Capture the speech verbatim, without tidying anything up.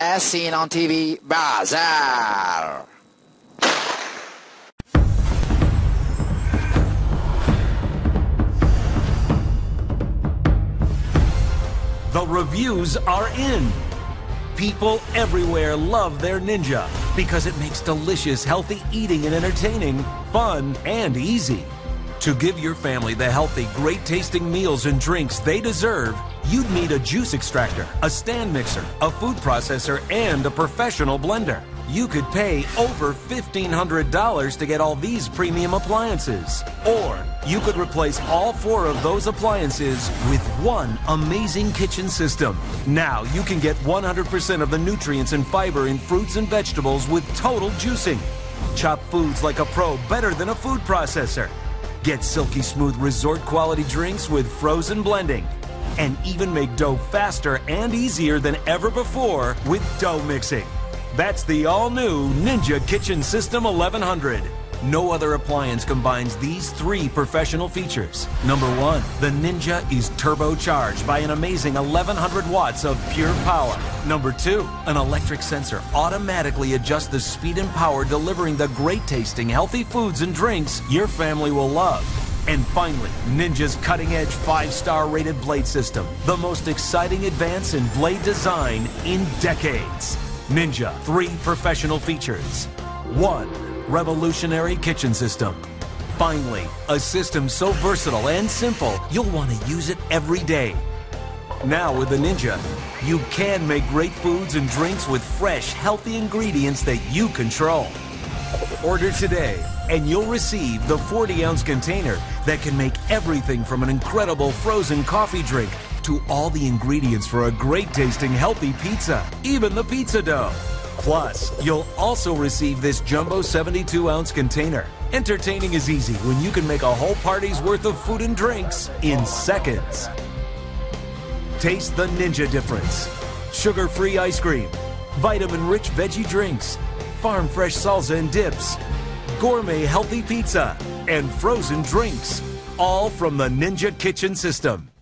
As Seen on T V Bazaar. The reviews are in. People everywhere love their Ninja because it makes delicious, healthy eating and entertaining, fun and easy. To give your family the healthy, great-tasting meals and drinks they deserve, you'd need a juice extractor, a stand mixer, a food processor, and a professional blender. You could pay over fifteen hundred dollars to get all these premium appliances. Or you could replace all four of those appliances with one amazing kitchen system. Now you can get one hundred percent of the nutrients and fiber in fruits and vegetables with total juicing. Chop foods like a pro better than a food processor. Get silky smooth resort quality drinks with frozen blending. And even make dough faster and easier than ever before with dough mixing. That's the all-new Ninja Kitchen System eleven hundred. No other appliance combines these three professional features. Number one, the Ninja is turbocharged by an amazing eleven hundred watts of pure power. Number two, an electric sensor automatically adjusts the speed and power, delivering the great-tasting, healthy foods and drinks your family will love. And finally, Ninja's cutting-edge five-star rated blade system, the most exciting advance in blade design in decades. Ninja, three professional features. One, revolutionary kitchen system. Finally, a system so versatile and simple, you'll want to use it every day. Now with the Ninja, you can make great foods and drinks with fresh, healthy ingredients that you control. Order today, and you'll receive the forty ounce container that can make everything from an incredible frozen coffee drink to all the ingredients for a great-tasting, healthy pizza, even the pizza dough. Plus, you'll also receive this jumbo seventy-two ounce container. Entertaining is easy when you can make a whole party's worth of food and drinks in seconds. Taste the Ninja difference. Sugar-free ice cream, vitamin-rich veggie drinks, farm-fresh salsa and dips, gourmet healthy pizza, and frozen drinks, all from the Ninja Kitchen System.